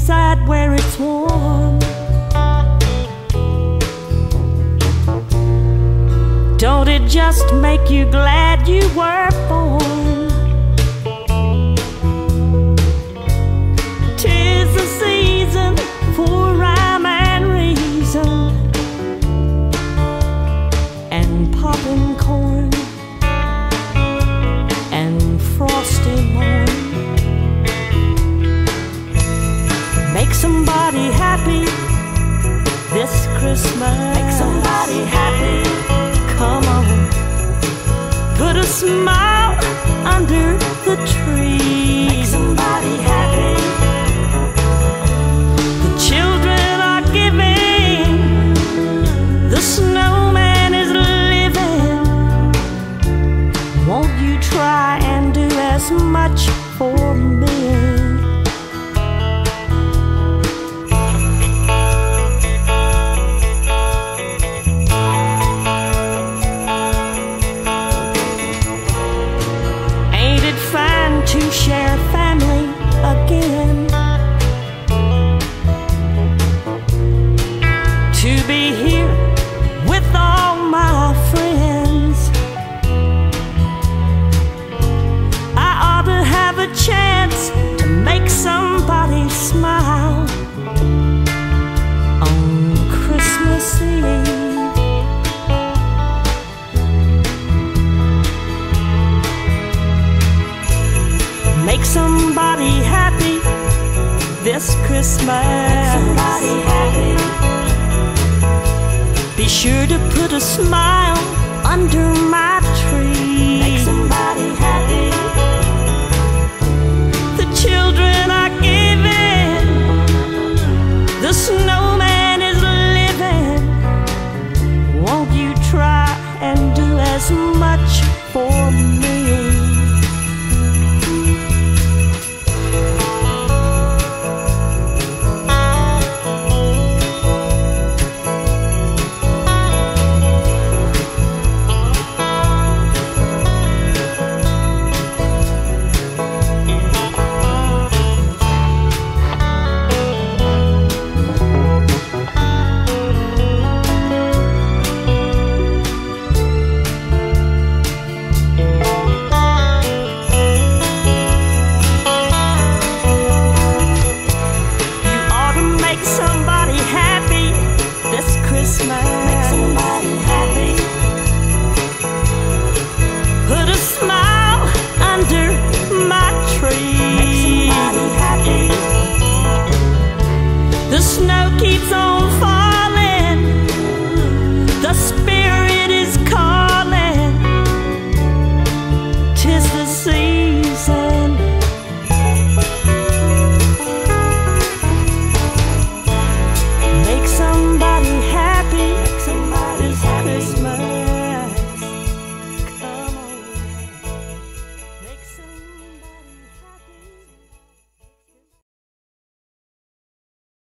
inside where it's warm. Don't it just make you glad you were born? 'Tis the season for rhyme and reason and popping corn and frosty morn. Make somebody happy this Christmas. Make somebody happy. Come on, put a smile under the tree. Make somebody happy. The children are giving, the snowman is living. Won't you try and do as much for me? To share family again, to be here with all my friends. I ought to have a chance to make somebody smile on Christmas Eve. Make somebody happy this Christmas. Make somebody happy. Be sure to put a smile under my